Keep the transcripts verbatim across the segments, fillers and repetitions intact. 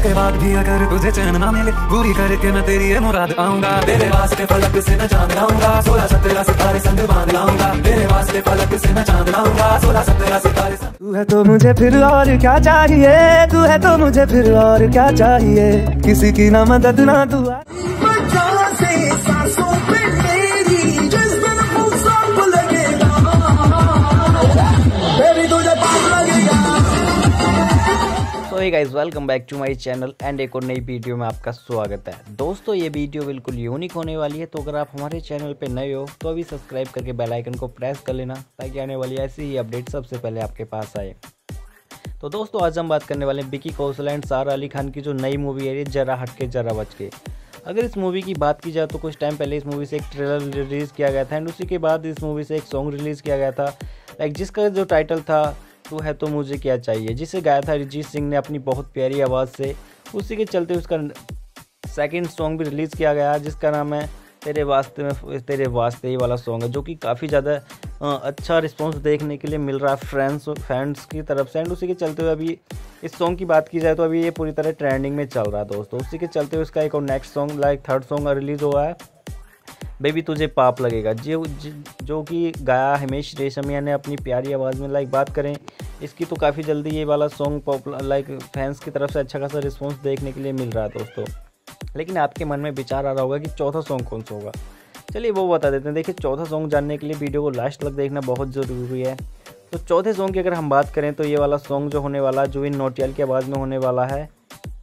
इसके बाद भी अगर तुझे चैन ना मिले पूरी करके मैं तेरी ये मुराद आऊंगा। तेरे वास्ते फलक से मैं चांद लाऊंगा, सोलह सत्रह सितारे संग बांध लाऊंगा। तेरे वास्ते फलक से मैं चांद लाऊंगा, सोलह सत्रह सितारे। तू है तो मुझे फिर और क्या चाहिए, तू है तो मुझे फिर और क्या चाहिए, किसी की ना मदद ना दुआ। Hey guys welcome back to my channel and एक और नई वीडियो में आपका स्वागत है। दोस्तों ये वीडियो बिल्कुल यूनिक होने वाली है, तो अगर आप हमारे चैनल पे नए हो तो अभी सब्सक्राइब करके बेल आइकन को प्रेस कर लेना ताकि आने वाली ऐसी ही अपडेट सबसे पहले आपके पास आए। तो दोस्तों आज हम बात करने वाले हैं विकी कौशल एंड सारा अली खान की जो नई मूवी है जरा हटके जरा बचके। अगर इस मूवी की बात की जाए तो कुछ टाइम पहले इस मूवी से एक ट्रेलर रिलीज़ किया गया था एंड उसी के बाद इस मूवी से एक सॉन्ग रिलीज़ किया गया था लाइक जिसका जो टाइटल था तू है तो मुझे क्या चाहिए, जिसे गाया था अरिजीत सिंह ने अपनी बहुत प्यारी आवाज़ से। उसी के चलते उसका सेकंड सॉन्ग भी रिलीज़ किया गया जिसका नाम है तेरे वास्ते में तेरे वास्ते ही वाला सॉन्ग है, जो कि काफ़ी ज़्यादा अच्छा रिस्पांस देखने के लिए मिल रहा है फ्रेंड्स फैंस की तरफ से। एंड उसी के चलते हुए अभी इस सॉन्ग की बात की जाए तो अभी ये पूरी तरह ट्रेंडिंग में चल रहा है दोस्तों। उसी के चलते उसका एक और next song like third song release हुआ है बेबी तुझे पाप लगेगा, जो जो कि गाया हिमेश रेशमिया ने अपनी प्यारी आवाज़ में। लाइक बात करें इसकी तो काफ़ी जल्दी ये वाला सॉन्ग पॉपुलर लाइक फैंस की तरफ से अच्छा खासा रिस्पांस देखने के लिए मिल रहा है दोस्तों। लेकिन आपके मन में विचार आ रहा होगा कि चौथा सॉन्ग कौन सा होगा, चलिए वो बता देते हैं। देखिए चौथा सॉन्ग जानने के लिए वीडियो को लास्ट तक देखना बहुत ज़रूरी है। तो चौथे सॉन्ग की अगर हम बात करें तो ये वाला सॉन्ग जो होने वाला जुबिन नौटियाल की आवाज़ में होने वाला है,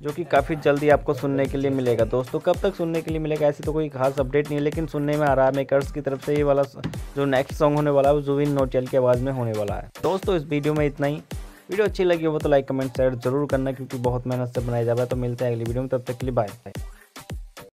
जो कि काफ़ी जल्दी आपको सुनने के लिए मिलेगा दोस्तों। कब तक सुनने के लिए मिलेगा ऐसी तो कोई खास अपडेट नहीं है, लेकिन सुनने में आ रहा है मेकर्स की तरफ से ये वाला जो नेक्स्ट सॉन्ग होने वाला है वो जुबिन नौटियाल की आवाज़ में होने वाला है। दोस्तों इस वीडियो में इतना ही। वीडियो अच्छी लगी हो तो लाइक कमेंट शेयर जरूर करना, क्योंकि बहुत मेहनत से बनाया जा रहा है। तो मिलते हैं अगली वीडियो में, तब तक के लिए बाय।